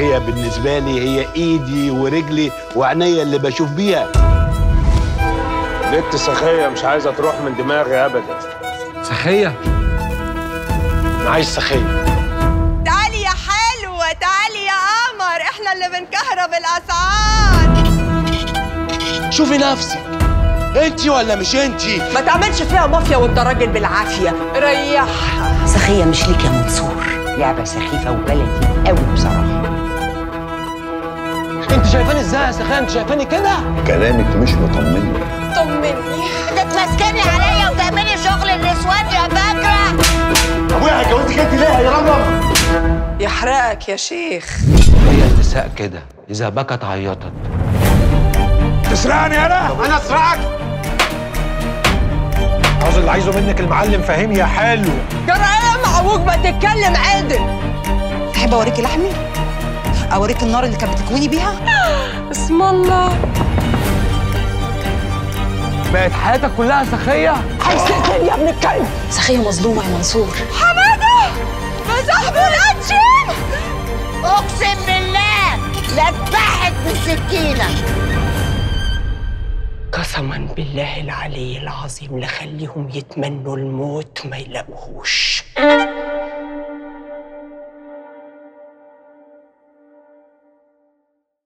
الترخية بالنسبة لي هي ايدي ورجلي وعينيا اللي بشوف بيها. بنت سخية مش عايزة تروح من دماغي أبدا. سخية؟ أنا عايز سخية. تعالي يا حلوة، تعالي يا قمر، إحنا اللي بنكهرب الأسعار. شوفي نفسك، أنتِ ولا مش أنتِ؟ ما تعملش فيها مافيا وأنت راجل بالعافية، ريحها. سخية مش ليك يا منصور، لعبة سخيفة وبلدي أوي بصراحة. انت شايفاني ازاي يا سخية؟ انت شايفاني كده؟ كلامك مش مطمني. طمني. بتمسكني عليا وتعملي شغل النسوان يا بكرة. ابويا هيجوزك انت ليه يا رمم؟ يحرقك يا شيخ. هي النساء كده، إذا بكت عيطت. تسرقني أنا؟ طب أنا أسرقك؟ عاوز اللي عايزه منك المعلم فهمي يا حلو. جرأة يا معوج ما تتكلم عادل. تحب أوريكي لحمي؟ أوريك النار اللي كانت بتكويني بيها؟ اسم الله. بقت حياتك كلها سخية؟ هيسقتني يا ابن الكلب. سخية مظلومة يا منصور. حمادة مزاحبه الأنشيم. أقسم بالله لبحت بالسكينة. قسما بالله العلي العظيم لخليهم يتمنوا الموت ما يلاقوهوش.